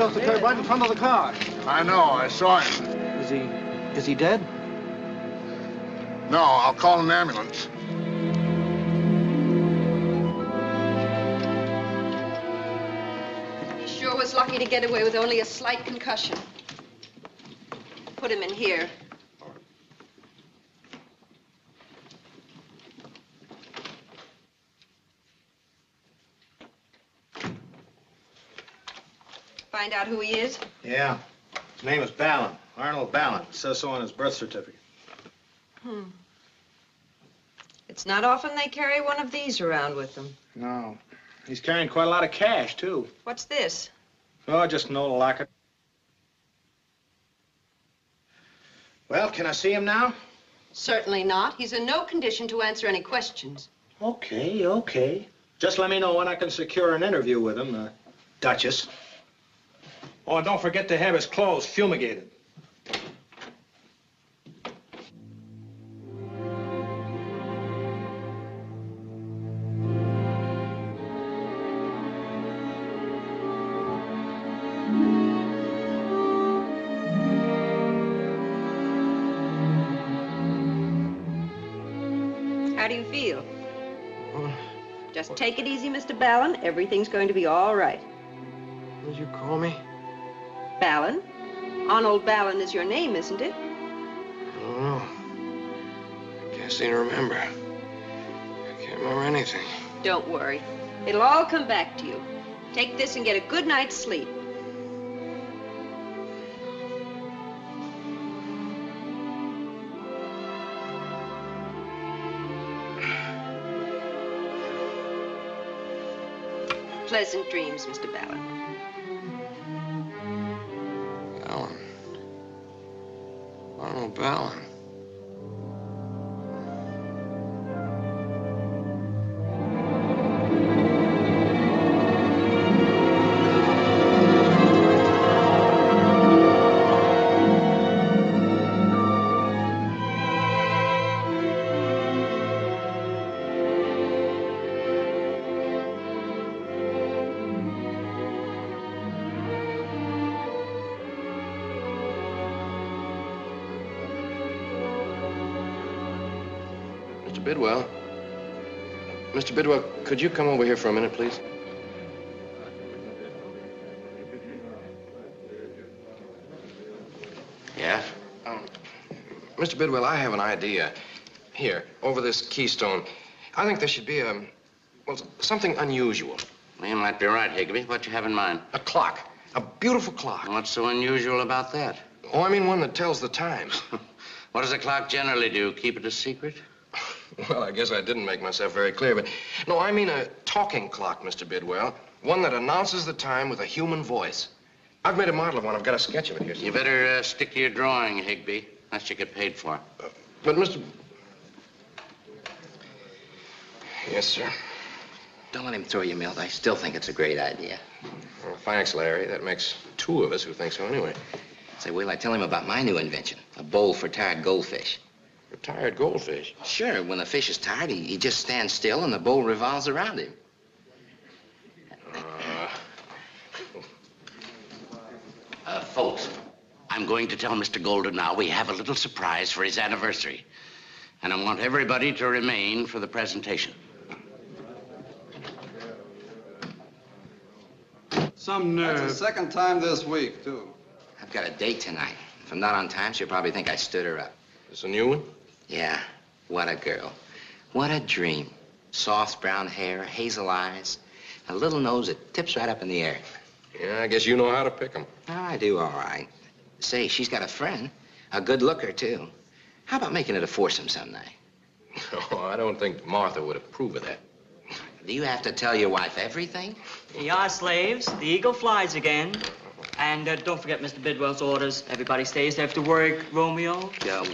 Off the curb right in front of the car. I know. I saw him. Is he dead? No. I'll call an ambulance. He sure was lucky to get away with only a slight concussion. Put him in here. Find out who he is? Yeah. His name is Ballin. Arnold Ballin. It says so on his birth certificate. Hmm. It's not often they carry one of these around with them. No. He's carrying quite a lot of cash, too. What's this? Oh, just an old locket. Well, can I see him now? Certainly not. He's in no condition to answer any questions. Okay, okay. Just let me know when I can secure an interview with him, Duchess. Oh, and don't forget to have his clothes fumigated. How do you feel? Just take it easy, Mr. Ballin. Everything's going to be all right. Did you call me? Ballin? Arnold Ballin is your name, isn't it? I don't know. I can't seem to remember. I can't remember anything. Don't worry. It'll all come back to you. Take this and get a good night's sleep. Pleasant dreams, Mr. Ballin. Arnold Ballin. Bidwell. Mr. Bidwell, could you come over here for a minute, please? Yeah? Mr. Bidwell, I have an idea. Here, over this keystone. I think there should be a, well, something unusual. Well, you might be right, Higby. What do you have in mind? A clock. A beautiful clock. What's so unusual about that? Oh, I mean one that tells the time. What does a clock generally do? Keep it a secret? Well, I guess I didn't make myself very clear, but... No, I mean a talking clock, Mr. Bidwell. One that announces the time with a human voice. I've made a model of one. I've got a sketch of it here. You better stick to your drawing, Higby. Unless you get paid for it. But, Mr... Yes, sir? Don't let him throw you, Milt. I still think it's a great idea. Well, thanks, Larry. That makes two of us who think so anyway. Say, Will, I tell him about my new invention, a bowl for tired goldfish. For tired goldfish? Sure. When a fish is tired, he just stands still and the bowl revolves around him. Folks, I'm going to tell Mr. Golden now we have a little surprise for his anniversary. And I want everybody to remain for the presentation. Some nerve. That's the second time this week, too. I've got a date tonight. If I'm not on time, she'll probably think I stood her up. It's a new one? Yeah. What a girl. What a dream. Soft brown hair, hazel eyes, a little nose that tips right up in the air. Yeah, I guess you know how to pick them. Oh, I do all right. Say, she's got a friend, a good looker, too. How about making it a foursome some night? Oh, I don't think Martha would approve of that. Do you have to tell your wife everything? We are slaves. The eagle flies again. And don't forget Mr. Bidwell's orders. Everybody stays after work, Romeo. Yeah.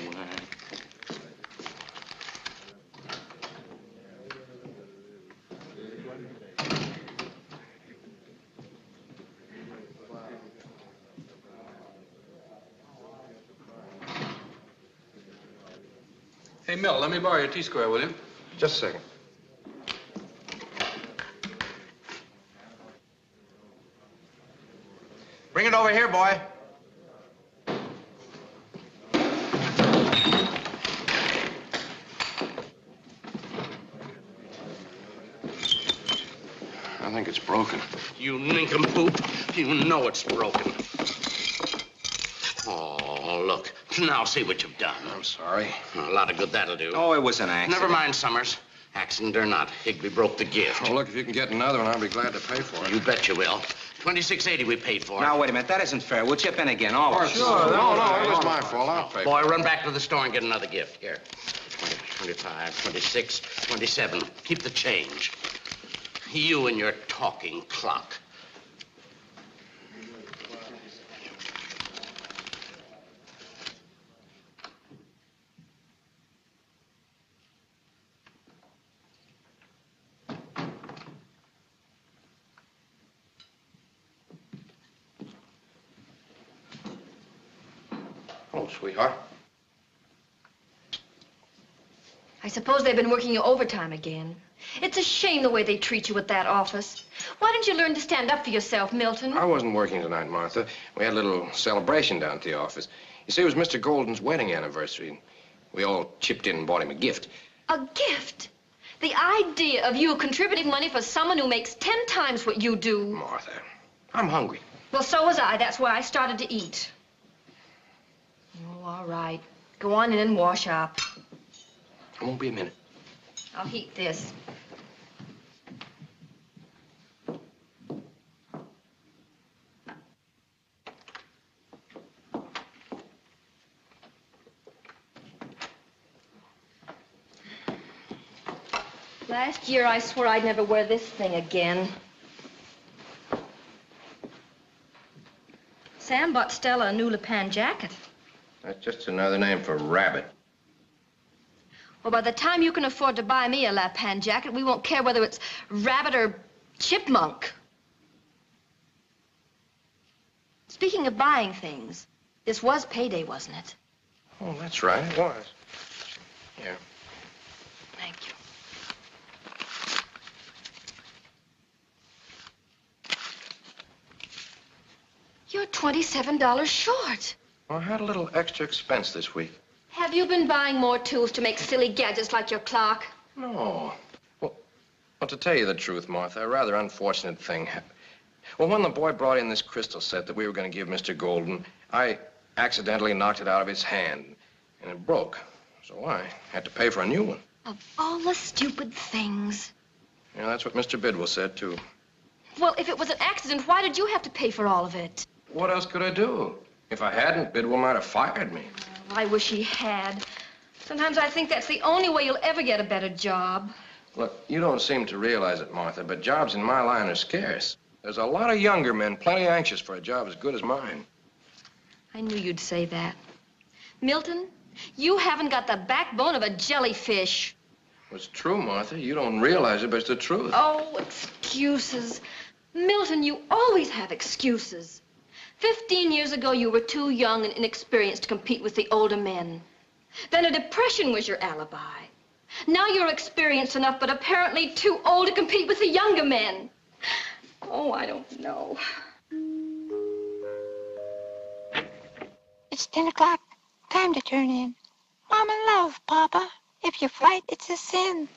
Hey, Milt, let me borrow your T-square, will you? Just a second. Bring it over here, boy. I think it's broken. You nincompoop. You know it's broken. Oh, look. Now see what you've done. I'm sorry. A lot of good that'll do. Oh, it was an accident. Never mind, Summers. Accident or not, Higby broke the gift. Oh, look, if you can get another one, I'll be glad to pay for it. You bet you will. $26.80 we paid for it. Now, wait a minute. That isn't fair. We'll chip in again, all of us. Sure. No, it was my fault. I'll pay. Boy, run back to the store and get another gift. Here. 20, 25, 26, 27. Keep the change. You and your talking clock. Sweetheart. I suppose they've been working you overtime again. It's a shame the way they treat you at that office. Why didn't you learn to stand up for yourself, Milton? I wasn't working tonight, Martha. We had a little celebration down at the office. You see, it was Mr. Golden's wedding anniversary, and we all chipped in and bought him a gift. A gift? The idea of you contributing money for someone who makes 10 times what you do. Martha, I'm hungry. Well, so was I. That's why I started to eat. Oh, all right. Go on in and wash up. It won't be a minute. I'll heat this. Last year, I swore I'd never wear this thing again. Sam bought Stella a new Lapin jacket. That's just another name for rabbit. Well, by the time you can afford to buy me a Lapin jacket, we won't care whether it's rabbit or chipmunk. Speaking of buying things, this was payday, wasn't it? Oh, that's right, it was. Yeah. Thank you. You're $27 short. Well, I had a little extra expense this week. Have you been buying more tools to make silly gadgets like your clock? No. Well, to tell you the truth, Martha, a rather unfortunate thing happened. Well, when the boy brought in this crystal set that we were going to give Mr. Golden, I accidentally knocked it out of his hand, and it broke. So I had to pay for a new one. Of all the stupid things. Yeah, that's what Mr. Bidwell said, too. Well, if it was an accident, why did you have to pay for all of it? What else could I do? If I hadn't, Bidwell might have fired me. Well, I wish he had. Sometimes I think that's the only way you'll ever get a better job. Look, you don't seem to realize it, Martha, but jobs in my line are scarce. There's a lot of younger men plenty anxious for a job as good as mine. I knew you'd say that. Milton, you haven't got the backbone of a jellyfish. Well, it's true, Martha. You don't realize it, but it's the truth. Oh, excuses. Milton, you always have excuses. 15 years ago, you were too young and inexperienced to compete with the older men. Then a depression was your alibi. Now you're experienced enough, but apparently too old to compete with the younger men. Oh, I don't know. It's 10 o'clock. Time to turn in. Mom and love, Papa. If you fight, it's a sin.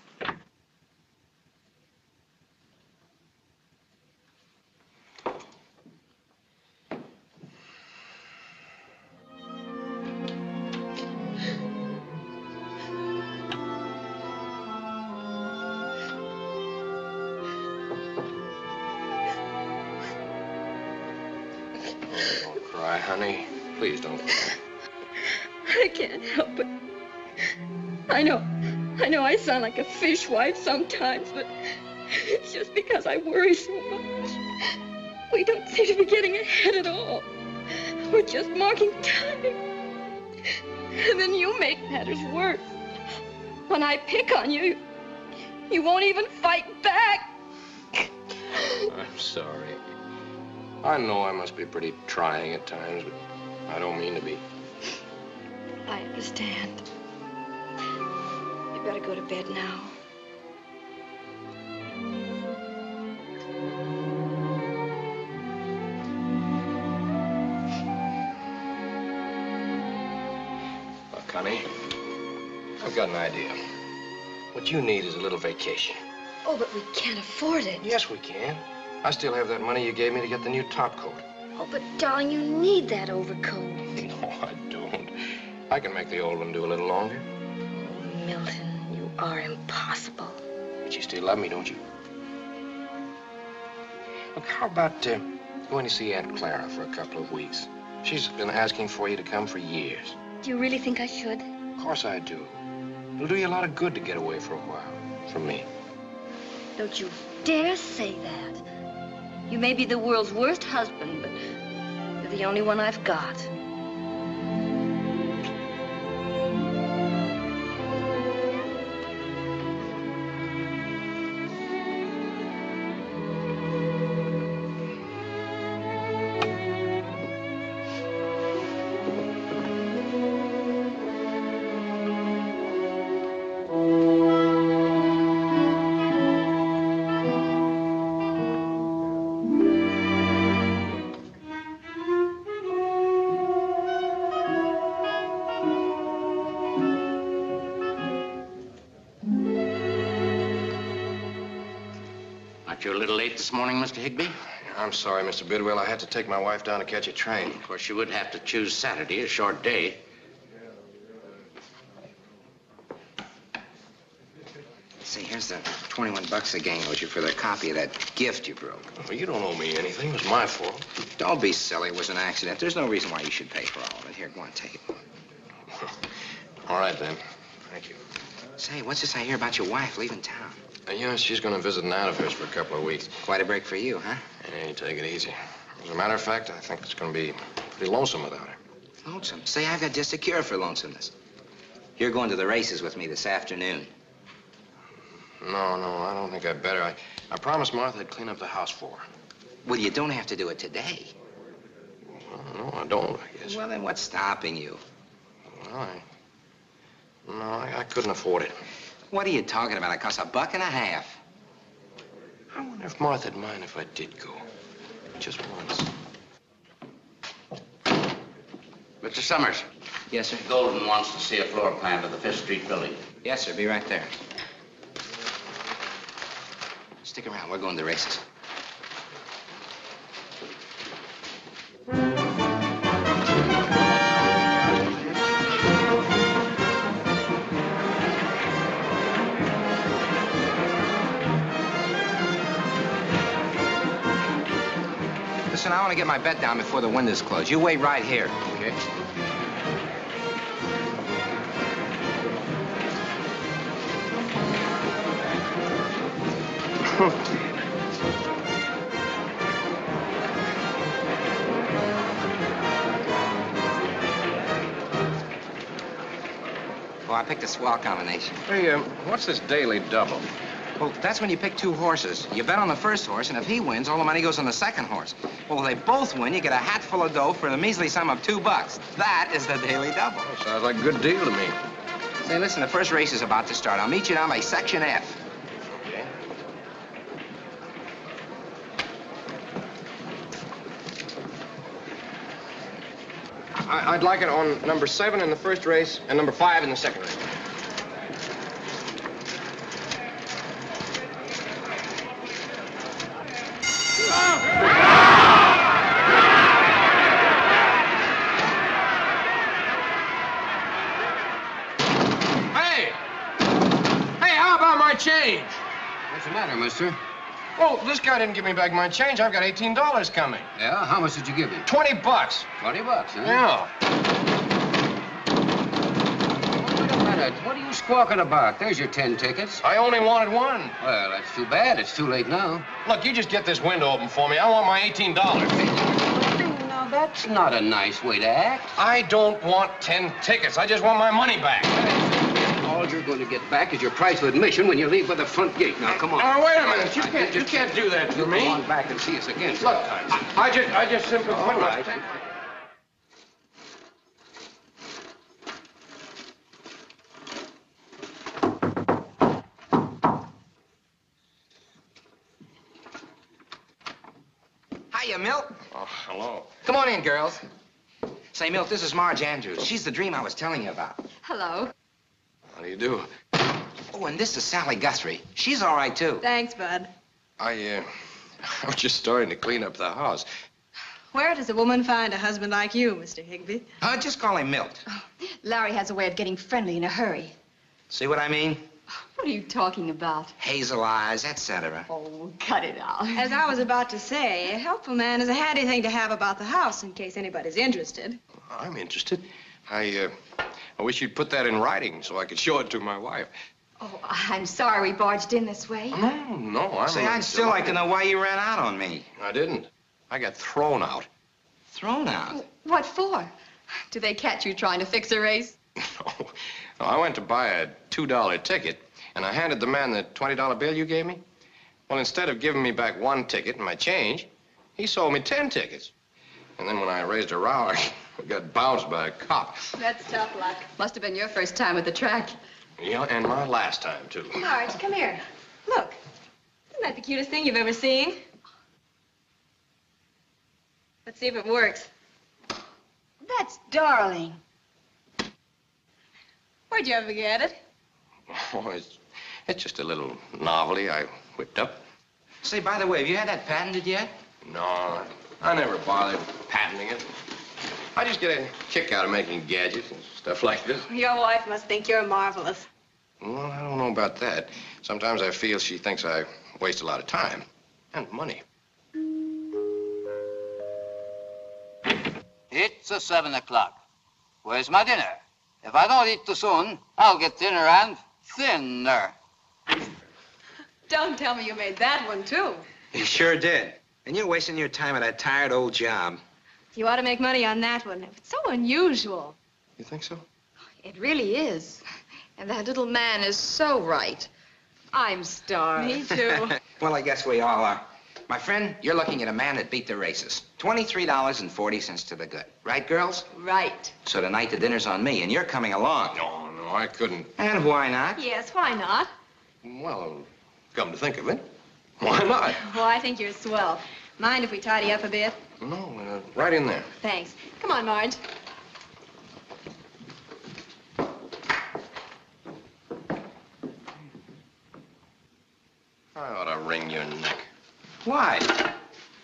Honey, please don't cry. I can't help it. I know I sound like a fishwife sometimes, but it's just because I worry so much. We don't seem to be getting ahead at all. We're just marking time. And then you make matters worse. When I pick on you, you won't even fight back. I'm sorry. I know I must be pretty trying at times, but I don't mean to be. I understand. You better go to bed now. Look, honey, I've got an idea. What you need is a little vacation. Oh, but we can't afford it. Yes, we can. I still have that money you gave me to get the new top coat. Oh, but darling, you need that overcoat. No, I don't. I can make the old one do a little longer. Oh, Milton, you are impossible. But you still love me, don't you? Look, how about going to see Aunt Clara for a couple of weeks? She's been asking for you to come for years. Do you really think I should? Of course I do. It'll do you a lot of good to get away for a while, from me. Don't you dare say that. You may be the world's worst husband, but you're the only one I've got. You're a little late this morning, Mr. Higby. I'm sorry, Mr. Bidwell. I had to take my wife down to catch a train. Of course, you would have to choose Saturday, a short day. See, here's the 21 bucks the gang owes you for the copy of that gift you broke. Well, you don't owe me anything. It was my fault. Don't be silly. It was an accident. There's no reason why you should pay for all of it. Here, go on, take it. All right, then. Thank you. Say, what's this I hear about your wife leaving town? Yeah, she's going to visit an aunt of hers for a couple of weeks. Quite a break for you, huh? Yeah, you take it easy. As a matter of fact, I think it's going to be pretty lonesome without her. Lonesome? Say, I've got just a cure for lonesomeness. You're going to the races with me this afternoon. No, I don't think I'd better. I promised Martha I'd clean up the house for her. Well, you don't have to do it today. Well, no, I don't, I guess. Well, then what's stopping you? Well, I couldn't afford it. What are you talking about? It costs $1.50. I wonder if Martha'd mind if I did go. Just once. Mr. Summers. Yes, sir. Golden wants to see a floor plan of the 5th Street building. Yes, sir. Be right there. Stick around. We're going to the races. Listen, I want to get my bet down before the windows close. You wait right here. Okay. Oh, I picked a swell combination. Hey, what's this daily double? Well, that's when you pick two horses. You bet on the first horse, and if he wins, all the money goes on the second horse. Well, if they both win, you get a hat full of dough for the measly sum of $2. That is the daily double. Well, sounds like a good deal to me. Say, listen, the first race is about to start. I'll meet you down by Section F. Okay. I'd like it on number 7 in the first race and number 5 in the second race. Mister? Well, this guy didn't give me back my change. I've got $18 coming. Yeah? How much did you give him? $20. $20, huh? Yeah. Well, wait a minute. What are you squawking about? There's your 10 tickets. I only wanted one. Well, that's too bad. It's too late now. Look, you just get this window open for me. I want my $18. Now, that's not a nice way to act. I don't want 10 tickets. I just want my money back. All you're going to get back is your price of admission when you leave by the front gate. Now, come on. Oh, wait a minute. You can't do that to me. Go on back and see us again. Look, I just simply... All right. Hiya, Milt. Oh, hello. Come on in, girls. Say, Milt, this is Marge Andrews. She's the dream I was telling you about. Hello. How do you do? Oh, and this is Sally Guthrie. She's all right, too. Thanks, Bud. I was just starting to clean up the house. Where does a woman find a husband like you, Mr. Higby? Just call him Milt. Oh, Larry has a way of getting friendly in a hurry. See what I mean? What are you talking about? Hazel eyes, etc. Oh, cut it out. As I was about to say, a helpful man is a handy thing to have about the house in case anybody's interested. I'm interested. I wish you'd put that in writing so I could show it to my wife. Oh, I'm sorry we barged in this way. No, I'm... Say, I'd still like to know why you ran out on me. I didn't. I got thrown out. Thrown out? What for? Do they catch you trying to fix a race? No. I went to buy a $2 ticket, and I handed the man the $20 bill you gave me. Well, instead of giving me back one ticket and my change, he sold me 10 tickets. And then when I raised a row, I got bounced by a cop. That's tough luck. Must have been your first time at the track. Yeah, and my last time, too. Marge, come here. Look. Isn't that the cutest thing you've ever seen? Let's see if it works. That's darling. Where'd you ever get it? Oh, it's just a little novelty I whipped up. Say, by the way, have you had that patented yet? No. I never bothered patenting it. I just get a kick out of making gadgets and stuff like this. Your wife must think you're marvelous. Well, I don't know about that. Sometimes I feel she thinks I waste a lot of time and money. It's 7 o'clock. Where's my dinner? If I don't eat too soon, I'll get thinner and thinner. Don't tell me you made that one, too. You sure did. And you're wasting your time at that tired old job. You ought to make money on that one. It's so unusual. You think so? It really is. And that little man is so right. I'm starved. Me too. Well, I guess we all are. My friend, you're looking at a man that beat the races. $23.40 to the good. Right, girls? Right. So tonight the dinner's on me, and you're coming along. No, I couldn't. And why not? Yes, why not? Well, come to think of it, why not? Well, I think you're swell. Mind if we tidy up a bit? No, right in there. Thanks. Come on, Marge. I ought to wring your neck. Why?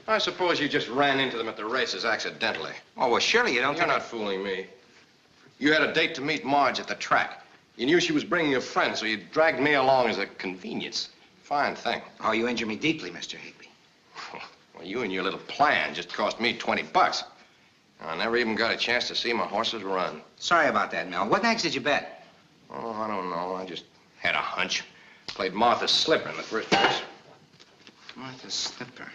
I suppose you just ran into them at the races accidentally. Oh, well, surely you don't... You're not fooling me. You had a date to meet Marge at the track. You knew she was bringing a friend, so you dragged me along as a convenience. Fine thing. Oh, you injure me deeply, Mr. Higby. Well, you and your little plan just cost me $20. I never even got a chance to see my horses run. Sorry about that, Mel. What next did you bet? Oh, I don't know. I just had a hunch. Played Martha Slipper in the first place. Martha Slipper.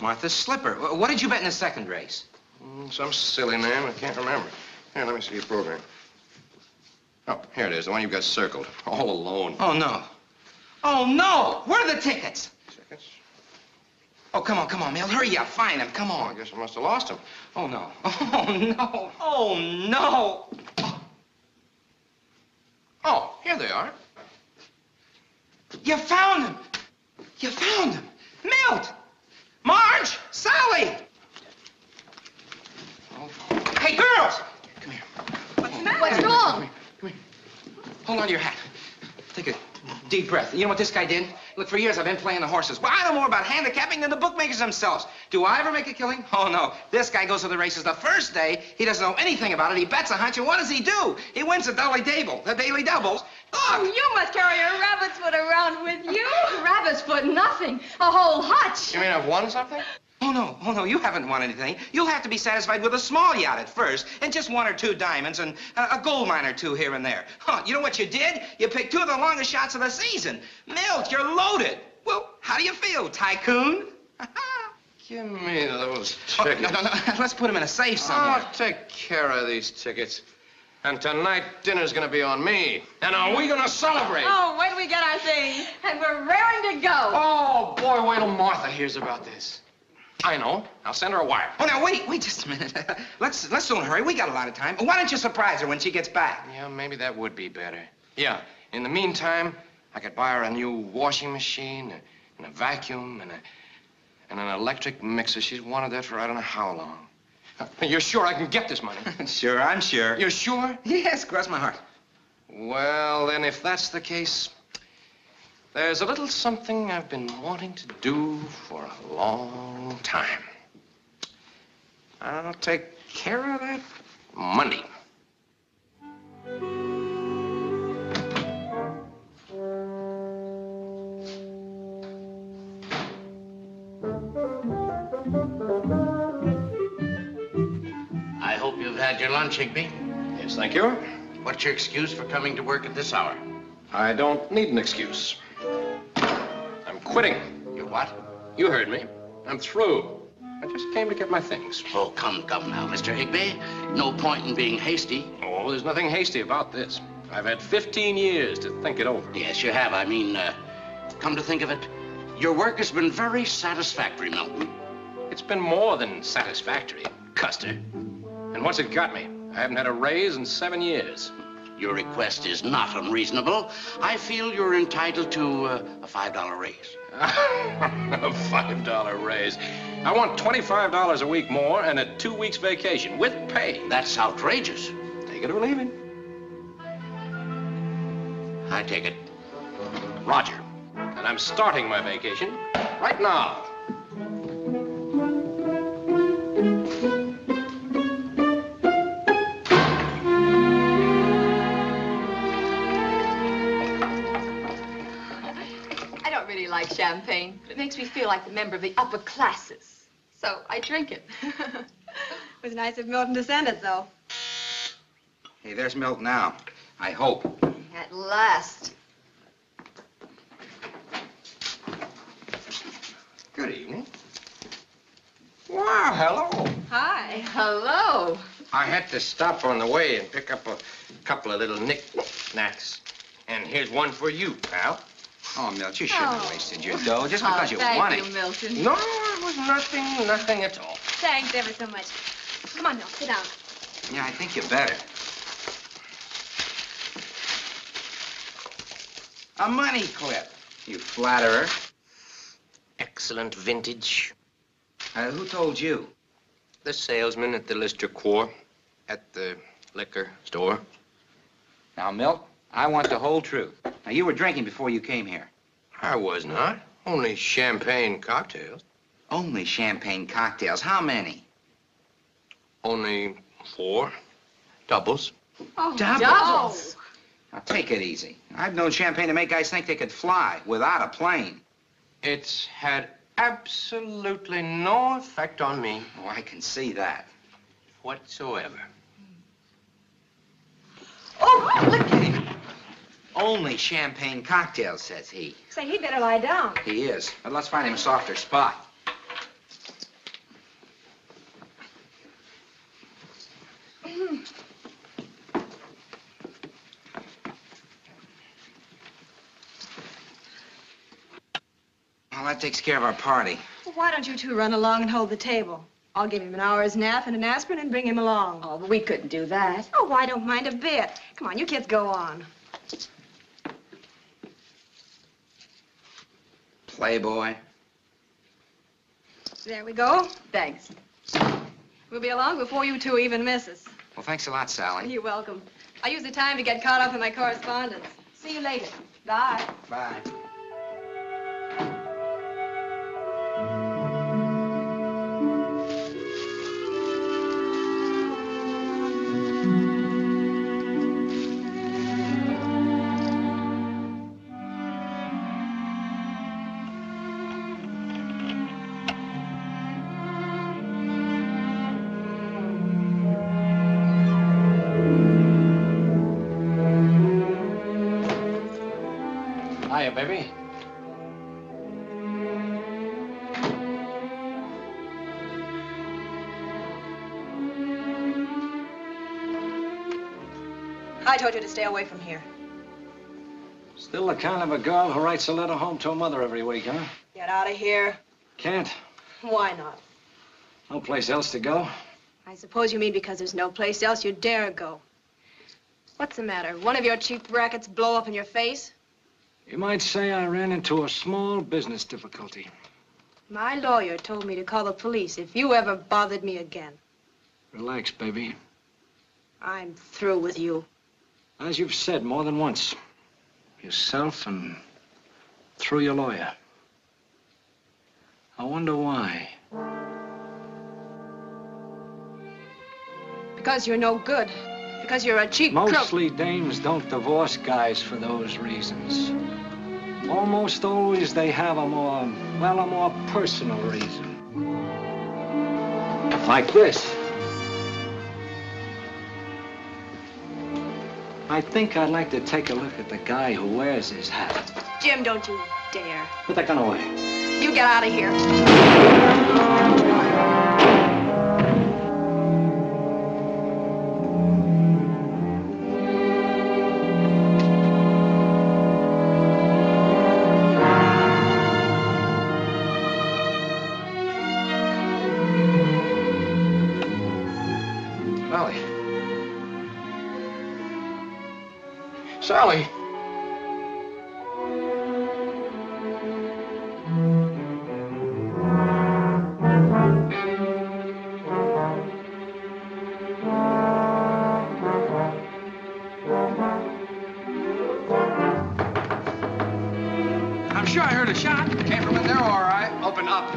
Martha Slipper. What did you bet in the second race? Some silly name. I can't remember. Here, let me see your program. Oh, here it is. The one you've got circled. All alone. Oh, no. Oh, no! Where are the tickets? Tickets? Oh, come on, come on, Mill. Hurry up. Find them. Come on. I guess I must have lost them. Oh, no. Oh, no. Oh, no. Oh, here they are. You found them. You found them. Milt! Marge! Sally! Oh. Hey, girls! Come here. What's the matter? What's wrong? Come here. Hold on to your hat. Take a deep breath. You know what this guy did? Look, for years I've been playing the horses. Well, I know more about handicapping than the bookmakers themselves. Do I ever make a killing? Oh, no. This guy goes to the races the first day. He doesn't know anything about it. He bets a hunch, and what does he do? He wins the Daily Doubles. Look! Oh, you must carry a rabbit's foot around with you. Rabbit's foot, nothing. A whole hutch. You mean I've won something? Oh, no, you haven't won anything. You'll have to be satisfied with a small yacht at first, and just 1 or 2 diamonds, and a gold mine or 2 here and there. Huh, you know what you did? You picked 2 of the longest shots of the season. Milt, you're loaded. Well, how do you feel, tycoon? Give me those tickets. Oh, no, let's put them in a safe somewhere. Oh, take care of these tickets. And tonight, dinner's gonna be on me. And are we gonna celebrate? Oh, wait till we get our things. And we're raring to go. Oh, boy, wait till Martha hears about this. I know. I'll send her a wire. Oh, now, wait just a minute. Let's don't hurry. We got a lot of time. Why don't you surprise her when she gets back? Yeah, maybe that would be better. Yeah, in the meantime, I could buy her a new washing machine and a vacuum and an electric mixer. She's wanted that for I don't know how long. You're sure I can get this money? Sure, I'm sure. You're sure? Yes, cross my heart. Well, then, if that's the case, there's a little something I've been wanting to do for a long time. I'll take care of that Monday. I hope you've had your lunch, Higby. Yes, thank you. What's your excuse for coming to work at this hour? I don't need an excuse. I'm quitting. You what? You heard me. I'm through. I just came to get my things. Oh, come now, Mr. Higby. No point in being hasty. Oh, there's nothing hasty about this. I've had 15 years to think it over. Yes, you have. I mean, come to think of it, your work has been very satisfactory, Milton. It's been more than satisfactory, Custer. And once it got me, I haven't had a raise in 7 years. Your request is not unreasonable. I feel you're entitled to a $5 raise. A $5 raise? I want $25 a week more and a 2 weeks vacation with pay. That's outrageous. Take it or leave it. I take it. Roger. And I'm starting my vacation right now. Like champagne, but it makes me feel like a member of the upper classes, so I drink it. It was nice of Milton to send it, though. Hey, there's Milton now, I hope. At last. Good evening. Wow, hello. Hi. Hello. I had to stop on the way and pick up a couple of little knick-knacks, and here's one for you, pal. Oh, Milt, you shouldn't have wasted your dough just because you want it. Thank you, Milton. No, it was nothing at all. Thanks ever so much. Come on, Milt, sit down. Yeah, I think you better. A money clip, you flatterer. Excellent vintage. Who told you? The salesman at the Lister Corp, at the liquor store. Now, Milt, I want the whole truth. Now, you were drinking before you came here. I was not. Only champagne cocktails. Only champagne cocktails? How many? Only 4. Doubles. Oh, doubles? Now, take it easy. I've known champagne to make guys think they could fly without a plane. It's had absolutely no effect on me. Oh, I can see that. Whatsoever. Oh, look at him. Only champagne cocktails, says he. Say, he better lie down. He is. But let's find him a softer spot. that takes care of our party. Well, why don't you two run along and hold the table? I'll give him an hour's nap and an aspirin and bring him along. Oh, but we couldn't do that. Oh, I don't mind a bit. Come on, you kids go on. Playboy. There we go. Thanks. We'll be along before you two even miss us. Well, thanks a lot, Sally. You're welcome. I use the time to get caught up in my correspondence. See you later. Bye. Bye. Hiya, baby. I told you to stay away from here. Still the kind of a girl who writes a letter home to her mother every week, huh? Get out of here. Can't. Why not? No place else to go. I suppose you mean because there's no place else you dare go. What's the matter? One of your cheap rackets blow up in your face? You might say I ran into a small business difficulty. My lawyer told me to call the police if you ever bothered me again. Relax, baby. I'm through with you. As you've said more than once, yourself and through your lawyer. I wonder why. Because you're no good. Because you're a cheap crook. Mostly dames don't divorce guys for those reasons. Almost always they have a more, well, a more personal reason. Like this. I think I'd like to take a look at the guy who wears his hat. Jim, don't you dare. Put that gun away. You get out of here. Sally! I'm sure I heard a shot. Came from in there, all right. Open up.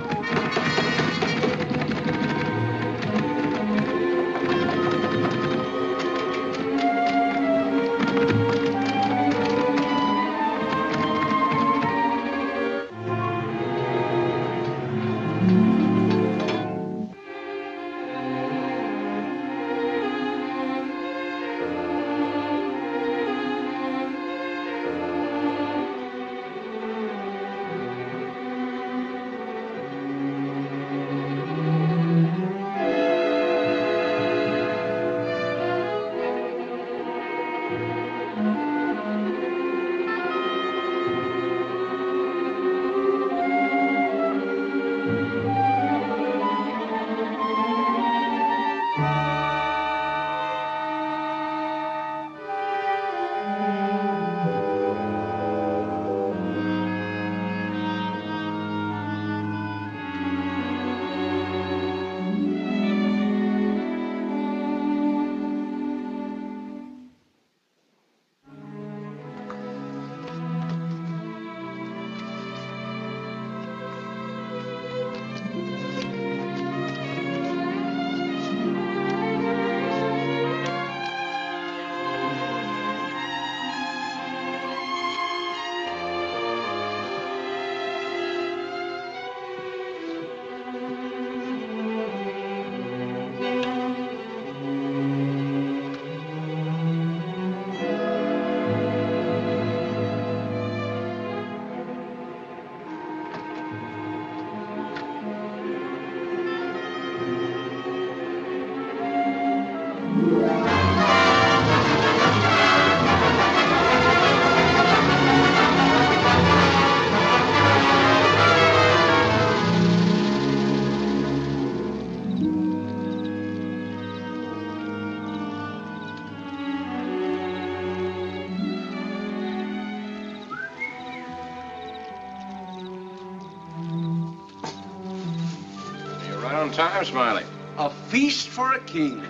time, Smiley. A feast for a king.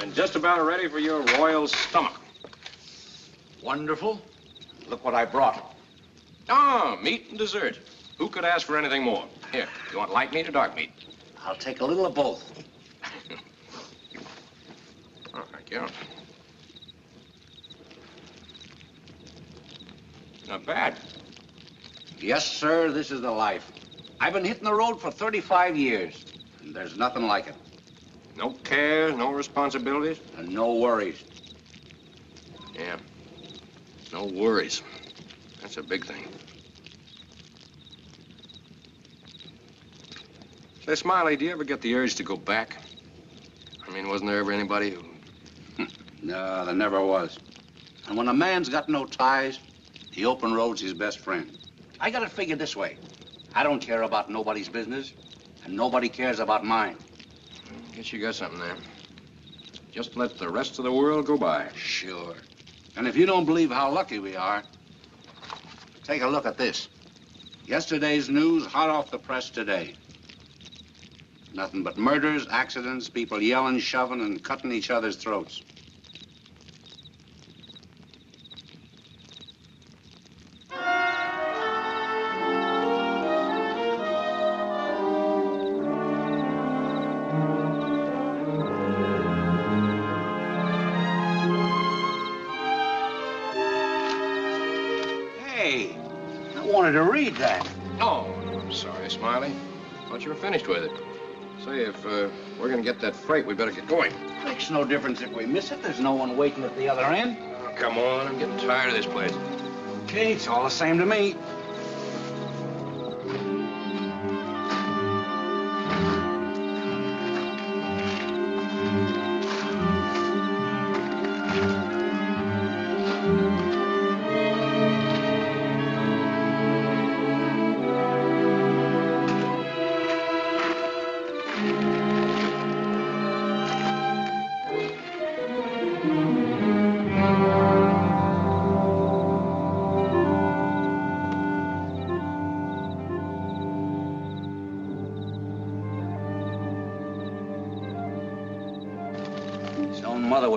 And just about ready for your royal stomach. Wonderful. Look what I brought. Ah, meat and dessert. Who could ask for anything more? Here, you want light meat or dark meat? I'll take a little of both. Oh, thank you. Not bad. Yes, sir, this is the life. I've been hitting the road for 35 years, and there's nothing like it. No cares, no responsibilities? And no worries. Yeah, no worries. That's a big thing. Say, Smiley, do you ever get the urge to go back? I mean, wasn't there ever anybody who... No, there never was. And when a man's got no ties, the open road's his best friend. I got it figured this way. I don't care about nobody's business, and nobody cares about mine. Guess you got something there. Just let the rest of the world go by. Sure. And if you don't believe how lucky we are, take a look at this. Yesterday's news, hot off the press today. Nothing but murders, accidents, people yelling, shoving, and cutting each other's throats. Smiley, thought you were finished with it. Say, if we're going to get that freight, we better get going. Makes no difference if we miss it. There's no one waiting at the other end. Oh, come on. I'm getting tired of this place. Okay, it's all the same to me.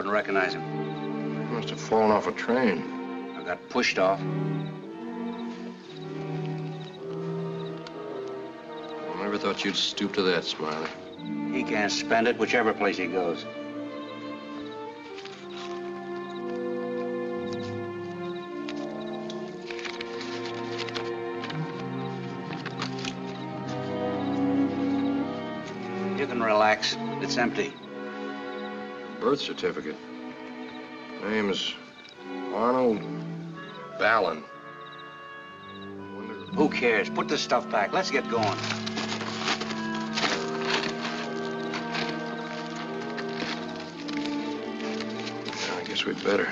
Recognize him. He must have fallen off a train. I got pushed off. I never thought you'd stoop to that, Smiley. He can't spend it whichever place he goes. You can relax. It's empty. Birth certificate. Name is Arnold Ballin. Wonder... Who cares? Put this stuff back. Let's get going. Well, I guess we'd better.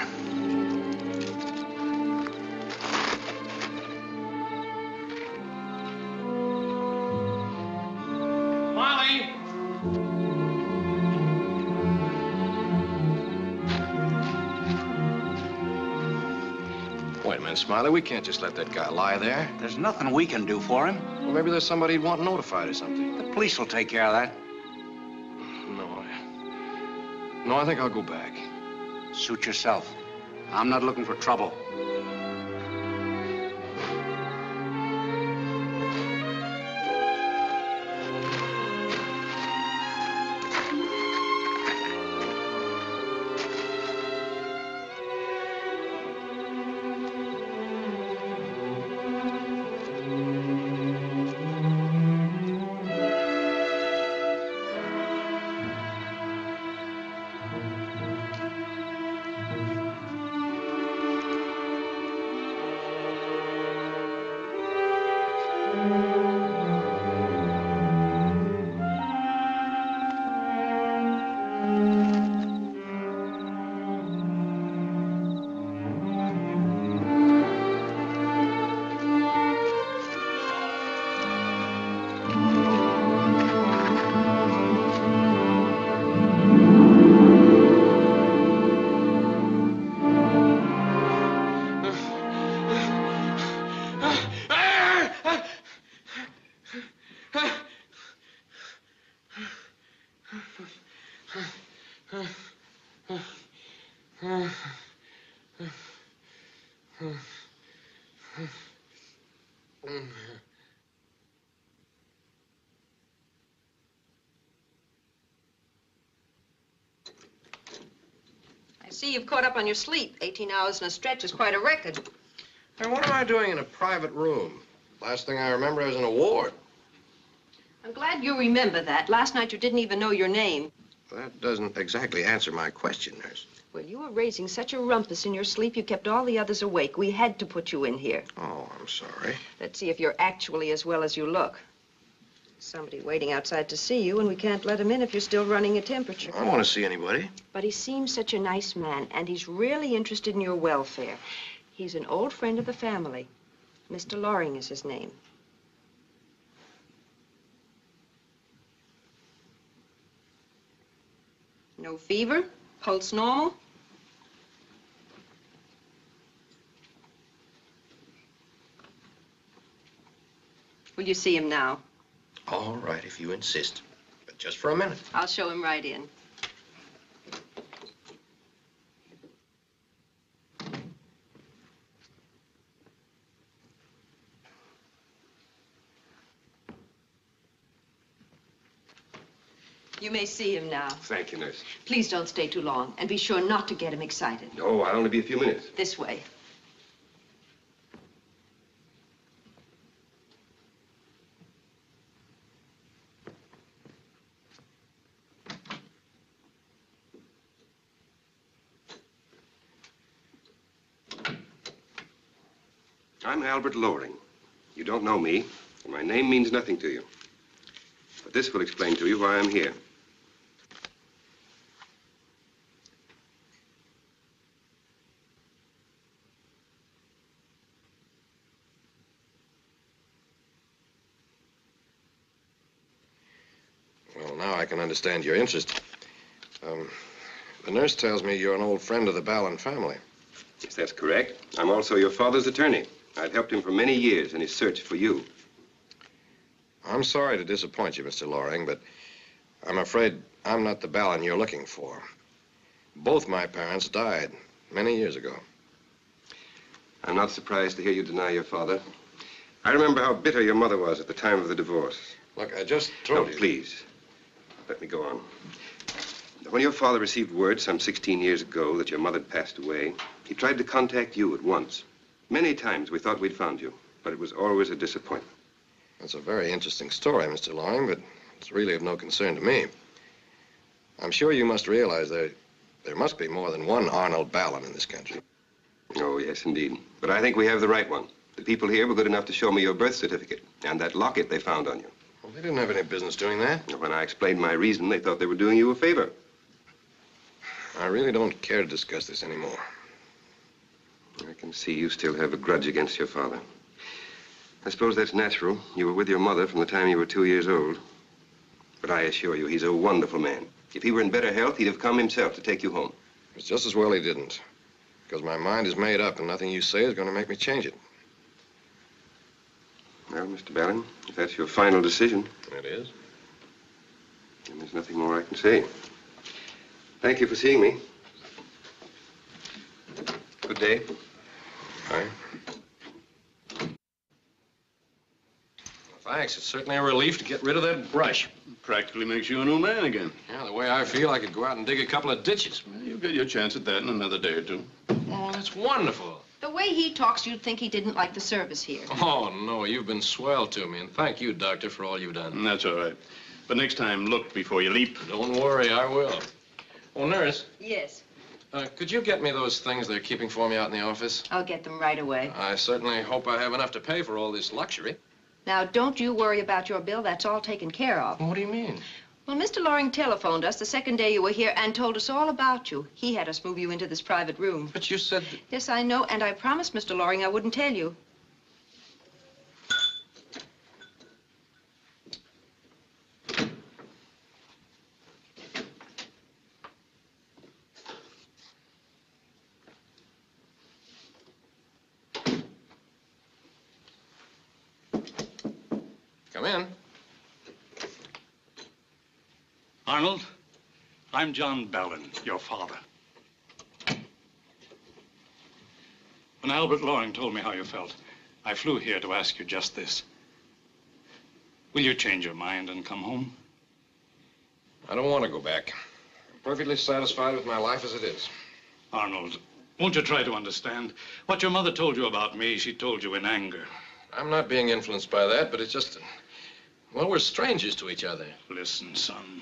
Smiley, we can't just let that guy lie there. There's nothing we can do for him. Well, maybe there's somebody he'd want notified or something. The police will take care of that. No, I think I'll go back. Suit yourself. I'm not looking for trouble. I see you've caught up on your sleep. 18 hours in a stretch is quite a record. And what am I doing in a private room? Last thing I remember was an award. I'm glad you remember that. Last night you didn't even know your name. That doesn't exactly answer my question, nurse. Well, you were raising such a rumpus in your sleep, you kept all the others awake. We had to put you in here. Oh, I'm sorry. Let's see if you're actually as well as you look. Somebody waiting outside to see you, and we can't let him in if you're still running a temperature. I don't want to see anybody. But he seems such a nice man, and he's really interested in your welfare. He's an old friend of the family. Mr. Loring is his name. No fever? Pulse normal? Will you see him now? All right, if you insist. But just for a minute. I'll show him right in. You may see him now. Thank you, nurse. Please don't stay too long, and be sure not to get him excited. No, I'll only be a few minutes. This way. I'm Albert Loring. You don't know me, and my name means nothing to you. But this will explain to you why I'm here. Understand your interest. The nurse tells me you're an old friend of the Ballin family. Yes, that's correct. I'm also your father's attorney. I've helped him for many years in his search for you. I'm sorry to disappoint you, Mr. Loring, but I'm afraid I'm not the Ballin you're looking for. Both my parents died many years ago. I'm not surprised to hear you deny your father. I remember how bitter your mother was at the time of the divorce. Look, I just told you... No, please. Let me go on. When your father received word some 16 years ago that your mother had passed away, he tried to contact you at once. Many times we thought we'd found you, but it was always a disappointment. That's a very interesting story, Mr. Loring, but it's really of no concern to me. I'm sure you must realize there must be more than one Arnold Ballin in this country. Oh, yes, indeed. But I think we have the right one. The people here were good enough to show me your birth certificate and that locket they found on you. Well, they didn't have any business doing that. When I explained my reason, they thought they were doing you a favor. I really don't care to discuss this anymore. I can see you still have a grudge against your father. I suppose that's natural. You were with your mother from the time you were 2 years old. But I assure you, he's a wonderful man. If he were in better health, he'd have come himself to take you home. It's just as well he didn't, because my mind is made up and nothing you say is going to make me change it. Well, Mr. Ballin, if that's your final decision. It is. Then there's nothing more I can say. Thank you for seeing me. Good day. Bye. Thanks. It's certainly a relief to get rid of that brush. Practically makes you a new man again. Yeah, the way I feel, I could go out and dig a couple of ditches. Well, you'll get your chance at that in another day or two. Oh, that's wonderful. The way he talks, you'd think he didn't like the service here. Oh, no, you've been swell to me, and thank you, Doctor, for all you've done. That's all right. But next time, look before you leap. Don't worry, I will. Oh, nurse. Yes? Could you get me those things they're keeping for me out in the office? I'll get them right away. I certainly hope I have enough to pay for all this luxury. Now, don't you worry about your bill. That's all taken care of. What do you mean? Well, Mr. Loring telephoned us the second day you were here and told us all about you. He had us move you into this private room. But you said... Yes, I know, and I promised Mr. Loring I wouldn't tell you. Come in. Arnold, I'm John Ballin, your father. When Albert Loring told me how you felt, I flew here to ask you just this. Will you change your mind and come home? I don't want to go back. I'm perfectly satisfied with my life as it is. Arnold, won't you try to understand? What your mother told you about me, she told you in anger. I'm not being influenced by that, but it's just, well, we're strangers to each other. Listen, son,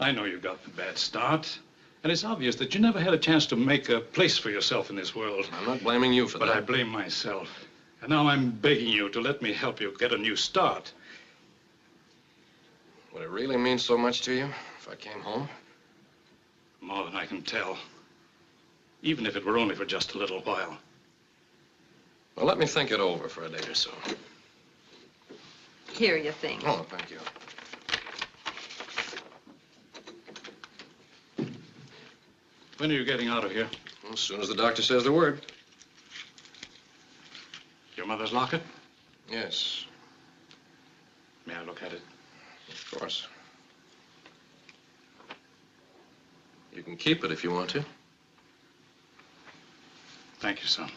I know you got the bad start, and it's obvious that you never had a chance to make a place for yourself in this world. I'm not blaming you for that. But I blame myself. And now I'm begging you to let me help you get a new start. Would it really mean so much to you if I came home? More than I can tell. Even if it were only for just a little while. Well, let me think it over for a day or so. Here are your things. Oh, thank you. When are you getting out of here? Well, as soon as the doctor says the word. Your mother's locket? Yes. May I look at it? Of course. You can keep it if you want to. Thank you, son.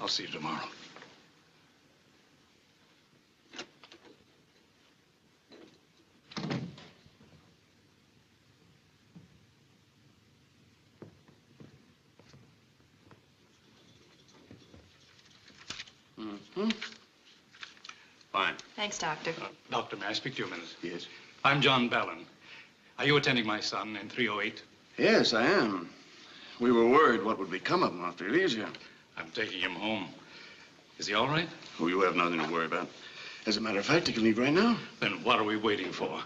I'll see you tomorrow. Mm-hmm. Fine. Thanks, Doctor. Doctor, may I speak to you a minute? Yes. I'm John Ballin. Are you attending my son in 308? Yes, I am. We were worried what would become of him after he leaves here. I'm taking him home. Is he all right? Oh, you have nothing to worry about. As a matter of fact, he can leave right now. Then what are we waiting for?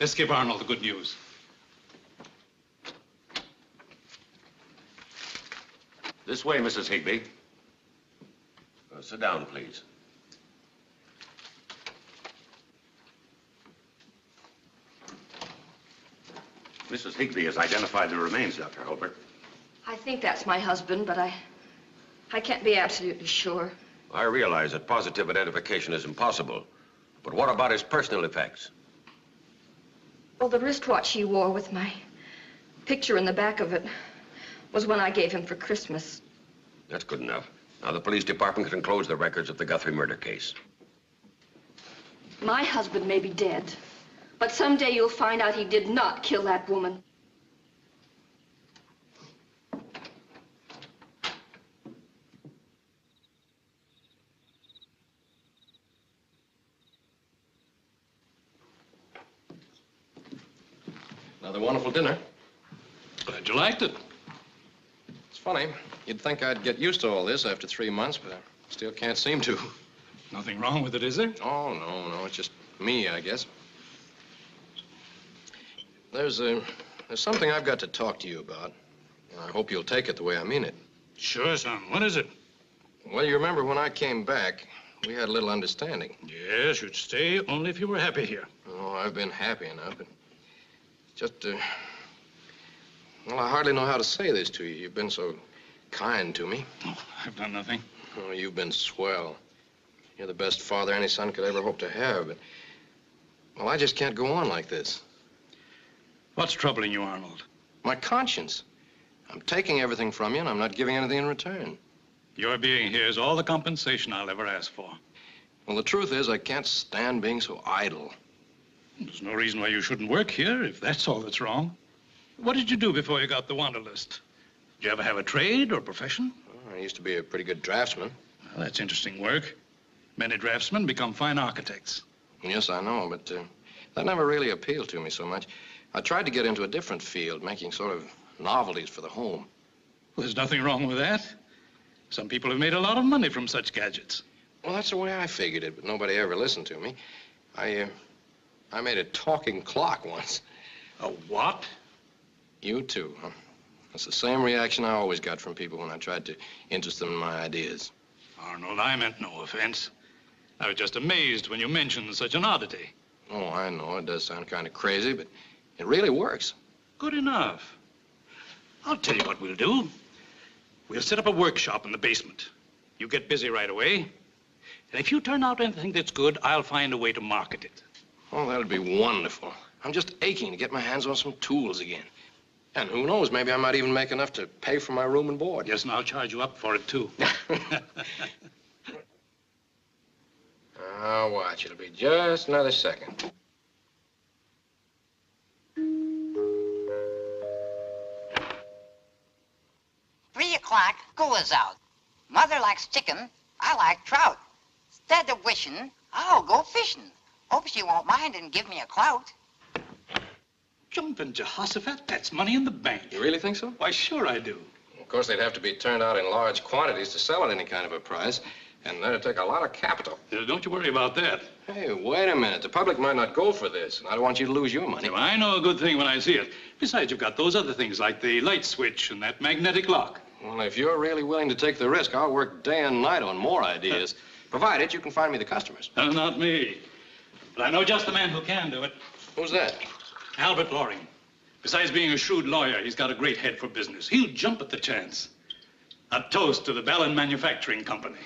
Let's give Arnold the good news. This way, Mrs. Higby. Sit down, please. Mrs. Higby has identified the remains, Dr. Hulbert. I think that's my husband, but I can't be absolutely sure. I realize that positive identification is impossible, but what about his personal effects? Well, the wristwatch he wore with my picture in the back of it was one I gave him for Christmas. That's good enough. Now, the police department can close the records of the Guthrie murder case. My husband may be dead, but someday you'll find out he did not kill that woman. Another wonderful dinner. Glad you liked it. It's funny. You'd think I'd get used to all this after 3 months, but I still can't seem to. Nothing wrong with it, is there? Oh, no. It's just me, I guess. There's something I've got to talk to you about. And I hope you'll take it the way I mean it. Sure, son. What is it? Well, you remember when I came back, we had a little understanding. Yes, you'd stay only if you were happy here. Oh, I've been happy enough. But just, well, I hardly know how to say this to you. You've been so kind to me. Oh, I've done nothing. Oh, you've been swell. You're the best father any son could ever hope to have, but, well, I just can't go on like this. What's troubling you, Arnold? My conscience. I'm taking everything from you, and I'm not giving anything in return. Your being here is all the compensation I'll ever ask for. Well, the truth is, I can't stand being so idle. There's no reason why you shouldn't work here, if that's all that's wrong. What did you do before you got the wanted list? Did you ever have a trade or a profession? Oh, I used to be a pretty good draftsman. Well, that's interesting work. Many draftsmen become fine architects. Yes, I know, but that never really appealed to me so much. I tried to get into a different field, making sort of novelties for the home. Well, there's nothing wrong with that. Some people have made a lot of money from such gadgets. Well, that's the way I figured it, but nobody ever listened to me. I made a talking clock once. A what? You too, huh? It's the same reaction I always got from people when I tried to interest them in my ideas. Arnold, I meant no offense. I was just amazed when you mentioned such an oddity. Oh, I know. It does sound kind of crazy, but it really works. Good enough. I'll tell you what we'll do. We'll set up a workshop in the basement. You get busy right away. And if you turn out anything that's good, I'll find a way to market it. Oh, that'd be wonderful. I'm just aching to get my hands on some tools again. And who knows, maybe I might even make enough to pay for my room and board. Yes, and I'll charge you up for it, too. Now, watch. It'll be just another second. School is out. Mother likes chicken. I like trout. Instead of wishing, I'll go fishing. Hope she won't mind and give me a clout. Jumping Jehoshaphat, that's money in the bank. You really think so? Why, sure I do. Of course, they'd have to be turned out in large quantities to sell at any kind of a price, and that'd take a lot of capital. Don't you worry about that. Hey, wait a minute. The public might not go for this, and I don't want you to lose your money. Well, I know a good thing when I see it. Besides, you've got those other things like the light switch and that magnetic lock. Well, if you're really willing to take the risk, I'll work day and night on more ideas, provided you can find me the customers. Not me. But I know just the man who can do it. Who's that? Albert Loring. Besides being a shrewd lawyer, he's got a great head for business. He'll jump at the chance. A toast to the Ballin Manufacturing Company.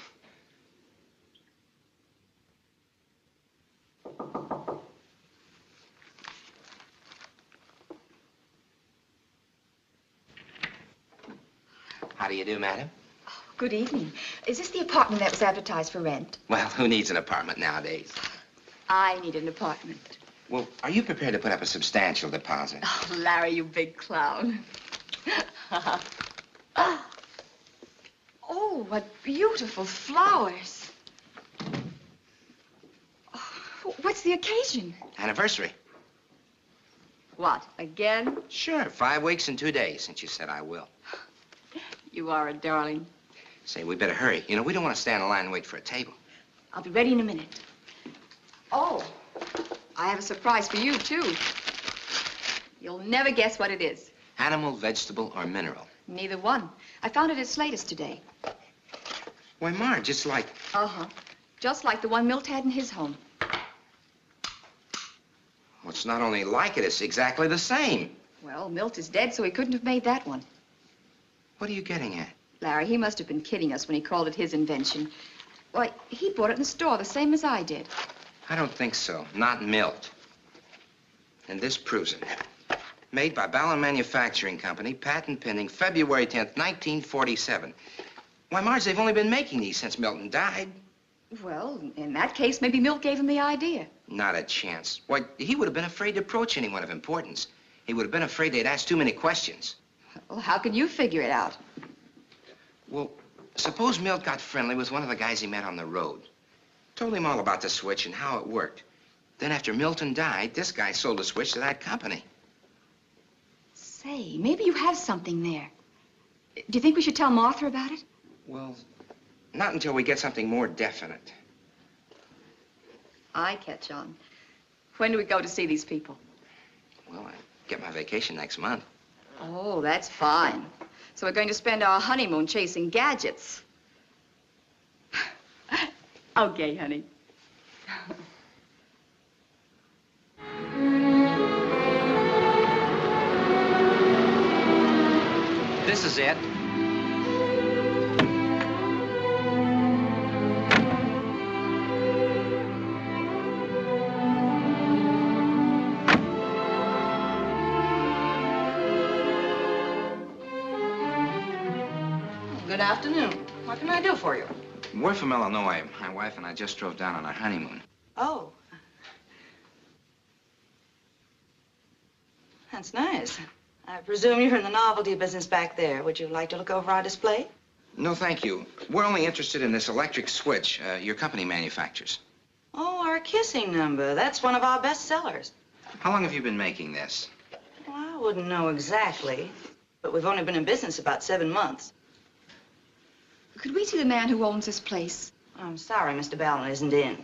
How do you do, madam? Oh, good evening. Is this the apartment that was advertised for rent? Well, who needs an apartment nowadays? I need an apartment. Well, are you prepared to put up a substantial deposit? Oh, Larry, you big clown. Oh, what beautiful flowers. Oh, what's the occasion? Anniversary. What, again? Sure, 5 weeks and 2 days since you said I will. You are a darling. Say, we better hurry. You know, we don't want to stand in line and wait for a table. I'll be ready in a minute. Oh, I have a surprise for you, too. You'll never guess what it is. Animal, vegetable, or mineral? Neither one. I found it at Slater's today. Why, Marge, it's like... Uh-huh. Just like the one Milt had in his home. Well, it's not only like it, it's exactly the same. Well, Milt is dead, so he couldn't have made that one. What are you getting at? Larry, he must have been kidding us when he called it his invention. Why, he bought it in the store the same as I did. I don't think so. Not Milt. And this proves it. Made by Ballin Manufacturing Company, patent pending February 10th, 1947. Why, Marge, they've only been making these since Milton died. Well, in that case, maybe Milt gave him the idea. Not a chance. Why, he would have been afraid to approach anyone of importance. He would have been afraid they'd ask too many questions. Well, how could you figure it out? Well, suppose Milt got friendly with one of the guys he met on the road. Told him all about the switch and how it worked. Then after Milton died, this guy sold the switch to that company. Say, maybe you have something there. Do you think we should tell Martha about it? Well, not until we get something more definite. I catch on. When do we go to see these people? Well, I get my vacation next month. Oh, that's fine. So we're going to spend our honeymoon chasing gadgets. Okay, honey. This is it. Good afternoon. What can I do for you? We're from Illinois. My wife and I just drove down on our honeymoon. Oh. That's nice. I presume you're in the novelty business back there. Would you like to look over our display? No, thank you. We're only interested in this electric switch your company manufactures. Oh, our kissing number. That's one of our best sellers. How long have you been making this? Well, I wouldn't know exactly, but we've only been in business about 7 months. Could we see the man who owns this place? I'm sorry, Mr. Ballin isn't in.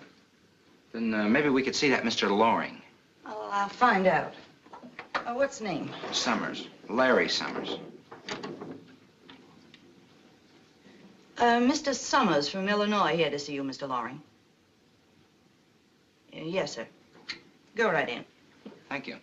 Then maybe we could see that Mr. Loring. Oh, I'll find out. What's his name? Summers. Larry Summers. Mr. Summers from Illinois here to see you, Mr. Loring. Yes, sir. Go right in. Thank you.